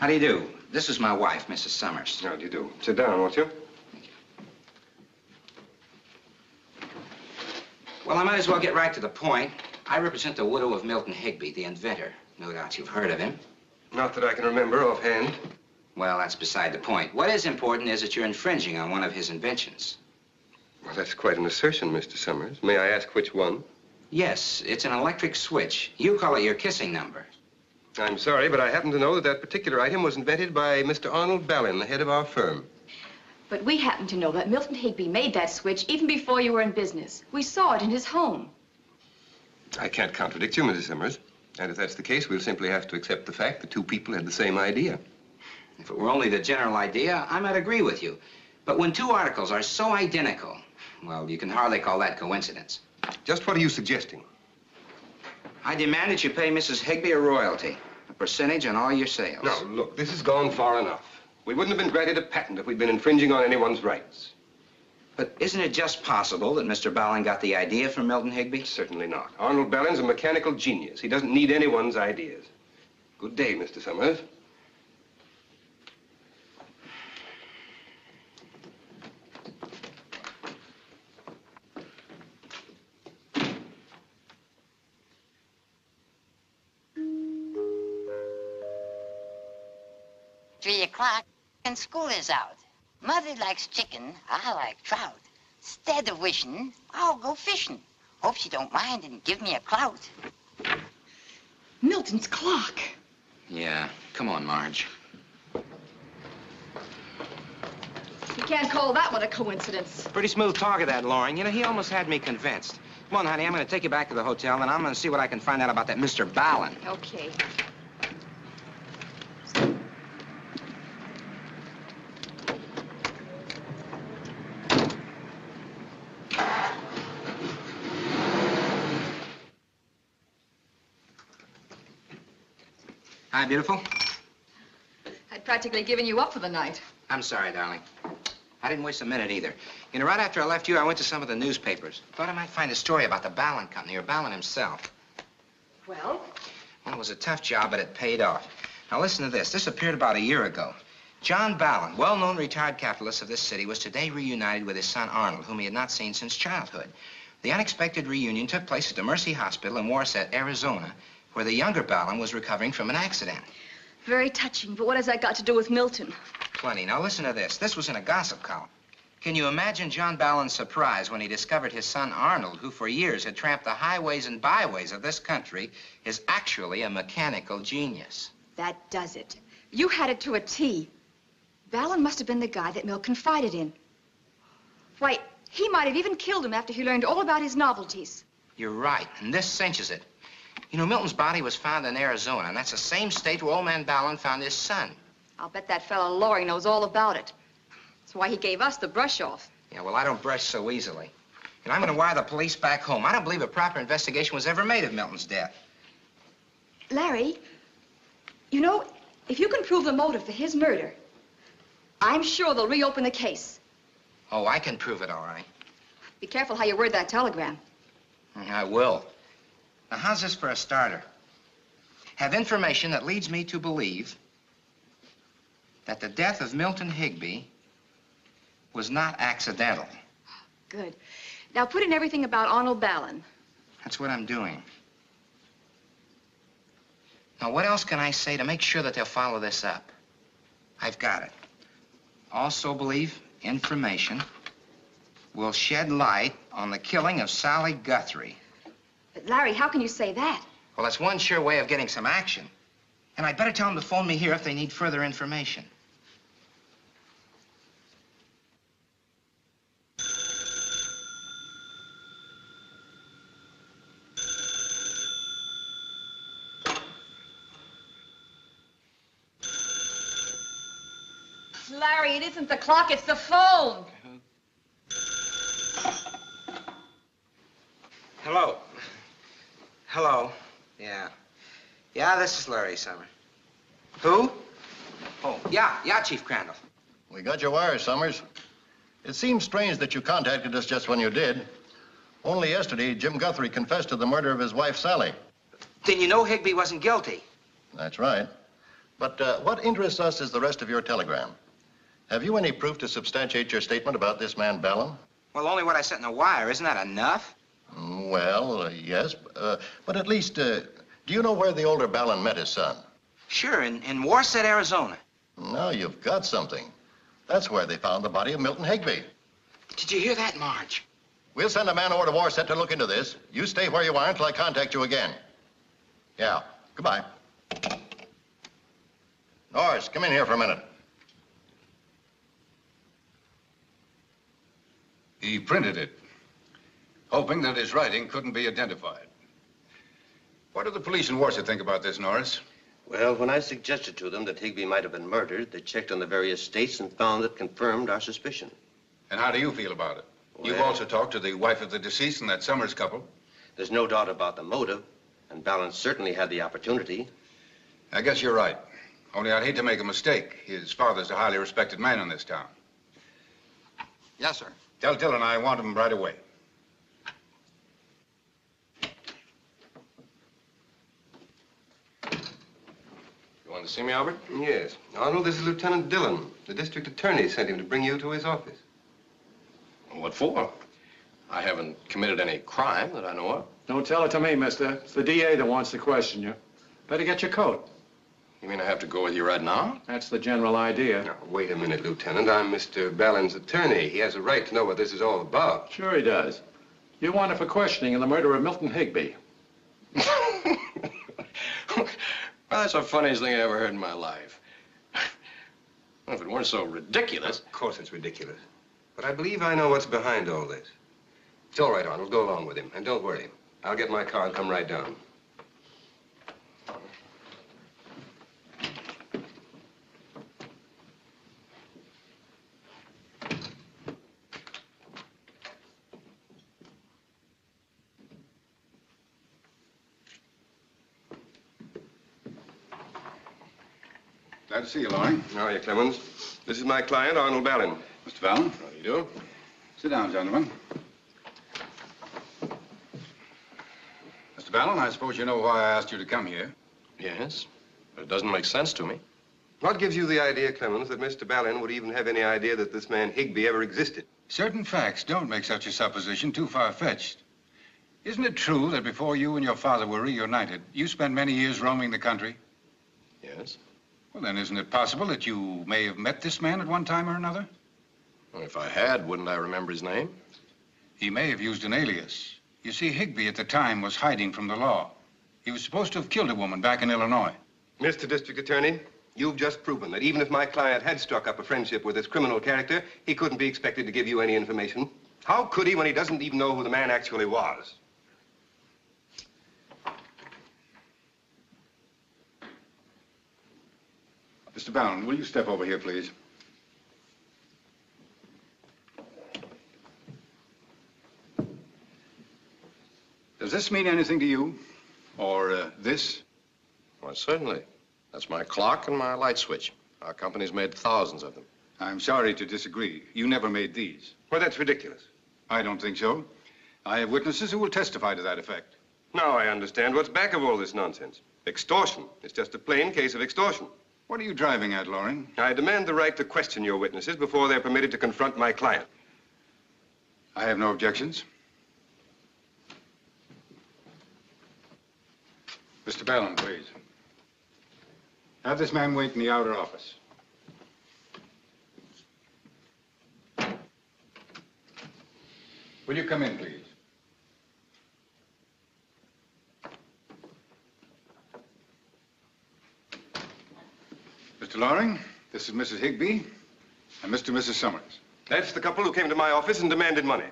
How do you do? This is my wife, Mrs. Summers. How do you do? Sit down, won't you? Well, I might as well get right to the point. I represent the widow of Milton Higby, the inventor. No doubt you've heard of him. Not that I can remember offhand. Well, that's beside the point. What is important is that you're infringing on one of his inventions. Well, that's quite an assertion, Mr. Summers. May I ask which one? Yes, it's an electric switch. You call it your kissing number. I'm sorry, but I happen to know that that particular item was invented by Mr. Arnold Ballin, the head of our firm. But we happen to know that Milton Higby made that switch even before you were in business. We saw it in his home. I can't contradict you, Mrs. Summers. And if that's the case, we'll simply have to accept the fact that two people had the same idea. If it were only the general idea, I might agree with you. But when two articles are so identical, well, you can hardly call that coincidence. Just what are you suggesting? I demand that you pay Mrs. Higby a royalty, a percentage on all your sales. Now, look, this has gone far enough. We wouldn't have been granted a patent if we'd been infringing on anyone's rights. But isn't it just possible that Mr. Ballin got the idea from Milton Higby? Certainly not. Arnold Ballin's a mechanical genius. He doesn't need anyone's ideas. Good day, Mr. Summers. And school is out. Mother likes chicken, I like trout. Stead of wishing, I'll go fishing. Hope she don't mind and give me a clout. Milton's clock. Yeah, come on, Marge. You can't call that one a coincidence. Pretty smooth talk of that, Loring. You know, he almost had me convinced. Come on, honey, I'm gonna take you back to the hotel and I'm gonna see what I can find out about that Mr. Ballin. Okay. Hi, beautiful. I'd practically given you up for the night. I'm sorry, darling. I didn't waste a minute either. You know, right after I left you, I went to some of the newspapers. Thought I might find a story about the Ballin Company or Ballin himself. Well? Well, it was a tough job, but it paid off. Now, listen to this. This appeared about a year ago. John Ballin, well-known retired capitalist of this city, was today reunited with his son, Arnold, whom he had not seen since childhood. The unexpected reunion took place at the Mercy Hospital in Warsett, Arizona, where the younger Ballin was recovering from an accident. Very touching, but what has that got to do with Milton? Plenty. Now listen to this. This was in a gossip column. Can you imagine John Ballin's surprise when he discovered his son Arnold, who for years had tramped the highways and byways of this country, is actually a mechanical genius? That does it. You had it to a T. Ballin must have been the guy that Milt confided in. Why, he might have even killed him after he learned all about his novelties. You're right, and this cinches it. You know, Milton's body was found in Arizona, and that's the same state where old man Ballin found his son. I'll bet that fellow Loring knows all about it. That's why he gave us the brush off. Yeah, well, I don't brush so easily. And I'm gonna wire the police back home. I don't believe a proper investigation was ever made of Milton's death. Larry, you know, if you can prove the motive for his murder, I'm sure they'll reopen the case. Oh, I can prove it, all right. Be careful how you word that telegram. I will. Now, how's this for a starter? Have information that leads me to believe that the death of Milton Higby was not accidental. Good. Now, put in everything about Arnold Ballin. That's what I'm doing. Now, what else can I say to make sure that they'll follow this up? I've got it. Also believe information will shed light on the killing of Sally Guthrie. But, Larry, how can you say that? Well, that's one sure way of getting some action. And I'd better tell them to phone me here if they need further information. Larry, it isn't the clock, it's the phone. Hello. Hello. Yeah. Yeah, this is Larry Summers. Who? Oh, yeah, Chief Crandall. We got your wire, Summers. It seems strange that you contacted us just when you did. Only yesterday, Jim Guthrie confessed to the murder of his wife, Sally. Then you know Higby wasn't guilty. That's right. But what interests us is the rest of your telegram. Have you any proof to substantiate your statement about this man, Ballin? Well, only what I sent in the wire. Isn't that enough? Well, yes, but at least, do you know where the older Ballin met his son? Sure, in Warsett, Arizona. Now you've got something. That's where they found the body of Milton Higby. Did you hear that, Marge? We'll send a man over to Warsett to look into this. You stay where you are until I contact you again. Yeah, goodbye. Norris, come in here for a minute. He printed it, hoping that his writing couldn't be identified. What do the police in Warsett think about this, Norris? Well, when I suggested to them that Higby might have been murdered, they checked on the various states and found that confirmed our suspicion. And how do you feel about it? Well, you've also talked to the wife of the deceased and that Summers couple. There's no doubt about the motive, and Ballin certainly had the opportunity. I guess you're right. Only I'd hate to make a mistake. His father's a highly respected man in this town. Yes, sir. Tell Dillon I want him right away. You want to see me, Albert? Yes. Arnold, this is Lieutenant Dillon. The district attorney sent him to bring you to his office. What for? I haven't committed any crime that I know of. Don't tell it to me, mister. It's the DA that wants to question you. Better get your coat. You mean I have to go with you right now? That's the general idea. Now, wait a minute, Lieutenant. I'm Mr. Ballin's attorney. He has a right to know what this is all about. Sure he does. You want it for questioning in the murder of Milton Higby. Well, that's the funniest thing I ever heard in my life. Well, if it weren't so ridiculous. Of course it's ridiculous. But I believe I know what's behind all this. It's all right, Arnold. Go along with him. And don't worry. I'll get my car and come right down. Glad to see you, Loring. How are you, Clemens? This is my client, Arnold Ballin. Mr. Ballin. How do you do? Sit down, gentlemen. Mr. Ballin, I suppose you know why I asked you to come here. Yes, but it doesn't make sense to me. What gives you the idea, Clemens, that Mr. Ballin would even have any idea that this man Higby ever existed? Certain facts don't make such a supposition too far-fetched. Isn't it true that before you and your father were reunited, you spent many years roaming the country? Yes. Well, then, isn't it possible that you may have met this man at one time or another? Well, if I had, wouldn't I remember his name? He may have used an alias. You see, Higby at the time was hiding from the law. He was supposed to have killed a woman back in Illinois. Mr. District Attorney, you've just proven that even if my client had struck up a friendship with this criminal character, he couldn't be expected to give you any information. How could he when he doesn't even know who the man actually was? Mr. Ballin, will you step over here, please? Does this mean anything to you? Or this? Why, certainly. That's my clock and my light switch. Our company's made thousands of them. I'm sorry to disagree. You never made these. Well, that's ridiculous. I don't think so. I have witnesses who will testify to that effect. Now I understand what's back of all this nonsense. Extortion. It's just a plain case of extortion. What are you driving at, Loring? I demand the right to question your witnesses before they're permitted to confront my client. I have no objections. Mr. Ballin, please. Have this man wait in the outer office. Will you come in, please? Mr. Loring, this is Mrs. Higby and Mr. and Mrs. Summers. That's the couple who came to my office and demanded money.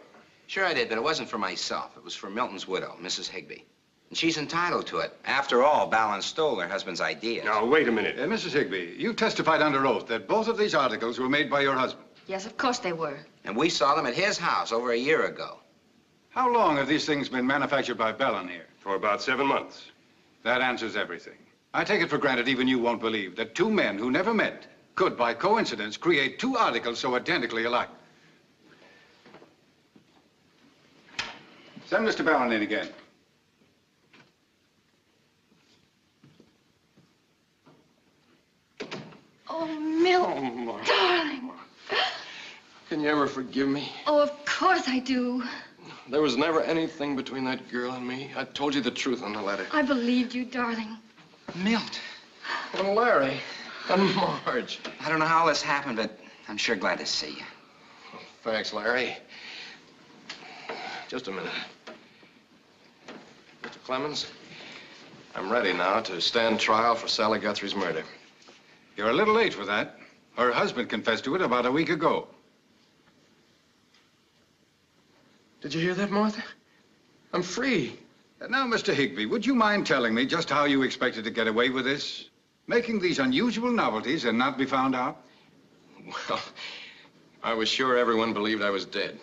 Sure I did, but it wasn't for myself. It was for Milton's widow, Mrs. Higby. And she's entitled to it. After all, Ballin stole her husband's ideas. Now, wait a minute. Mrs. Higby, you testified under oath that both of these articles were made by your husband. Yes, of course they were. And we saw them at his house over a year ago. How long have these things been manufactured by Ballin here? For about 7 months. That answers everything. I take it for granted even you won't believe that two men who never met could, by coincidence, create two articles so identically alike. Send Mr. Ballin in again. Oh, Milton, oh, darling. Can you ever forgive me? Oh, of course I do. There was never anything between that girl and me. I told you the truth on the letter. I believed you, darling. Milt. And Larry. And Marge. I don't know how this happened, but I'm sure glad to see you. Oh, thanks, Larry. Just a minute. Mr. Clemens, I'm ready now to stand trial for Sally Guthrie's murder. You're a little late for that. Her husband confessed to it about a week ago. Did you hear that, Martha? I'm free. Now, Mr. Higby, would you mind telling me just how you expected to get away with this? Making these unusual novelties and not be found out? Well, I was sure everyone believed I was dead.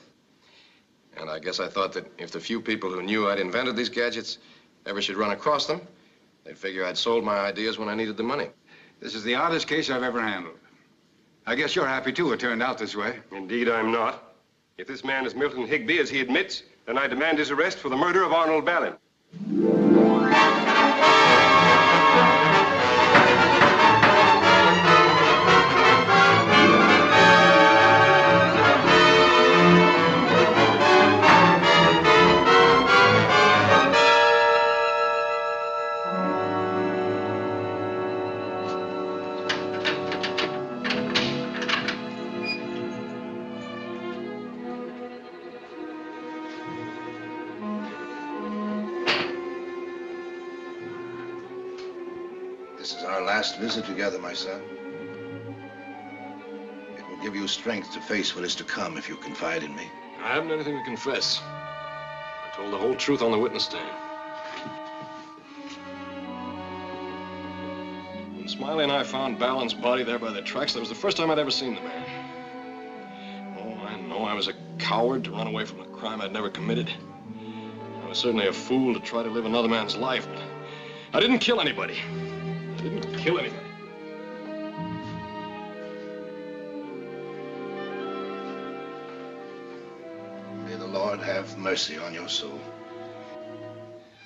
And I guess I thought that if the few people who knew I'd invented these gadgets ever should run across them, they'd figure I'd sold my ideas when I needed the money. This is the oddest case I've ever handled. I guess you're happy, too, it turned out this way. Indeed, I'm not. If this man is Milton Higby, as he admits, then I demand his arrest for the murder of Arnold Ballin. Visit together, my son. It will give you strength to face what is to come if you confide in me. I haven't anything to confess. I told the whole truth on the witness stand. When Smiley and I found Ballin's body there by the tracks, that was the first time I'd ever seen the man. Oh, I know I was a coward to run away from a crime I'd never committed. I was certainly a fool to try to live another man's life, but I didn't kill anybody. Kill anybody. May the Lord have mercy on your soul.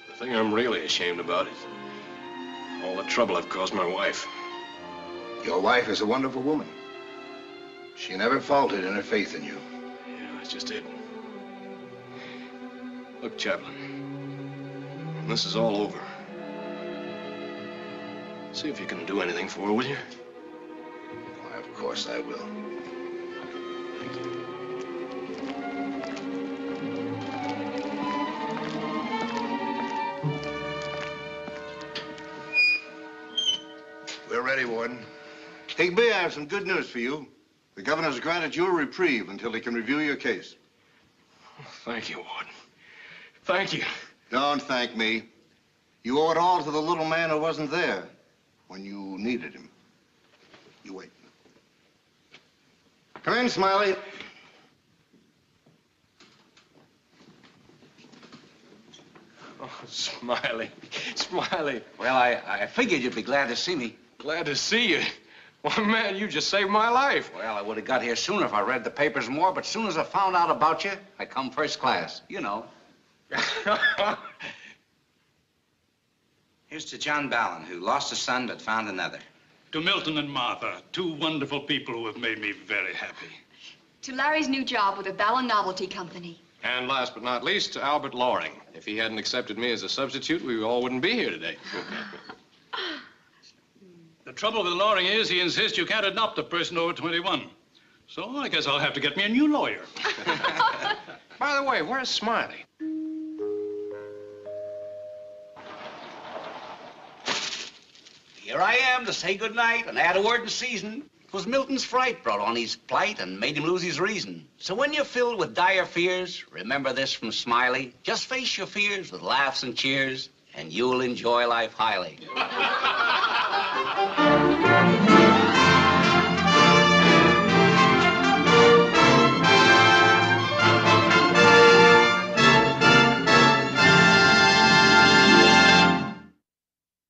The thing I'm really ashamed about is all the trouble I've caused my wife. Your wife is a wonderful woman. She never faltered in her faith in you. Yeah, that's just it. Look, Chaplain, this is all over. See if you can do anything for her, will you? Why, of course I will. Thank you. We're ready, Warden. Higby, I have some good news for you. The governor's granted you a reprieve until he can review your case. Oh, thank you, Warden. Thank you. Don't thank me. You owe it all to the little man who wasn't there when you needed him. You wait. Come in, Smiley. Oh, Smiley. Smiley. Well, I figured you'd be glad to see me. Glad to see you? Why, man, you just saved my life. Well, I would have got here sooner if I read the papers more, but soon as I found out about you, I come first class. You know. Here's to John Ballin, who lost a son but found another. To Milton and Martha, two wonderful people who have made me very happy. To Larry's new job with the Ballin Novelty Company. And last but not least, to Albert Loring. If he hadn't accepted me as a substitute, we all wouldn't be here today. The trouble with Loring is he insists you can't adopt a person over 21. So I guess I'll have to get me a new lawyer. By the way, where's Smiley? Here I am to say goodnight and add a word in season. 'Twas Milton's fright brought on his plight and made him lose his reason. So when you're filled with dire fears, remember this from Smiley. Just face your fears with laughs and cheers, and you'll enjoy life highly.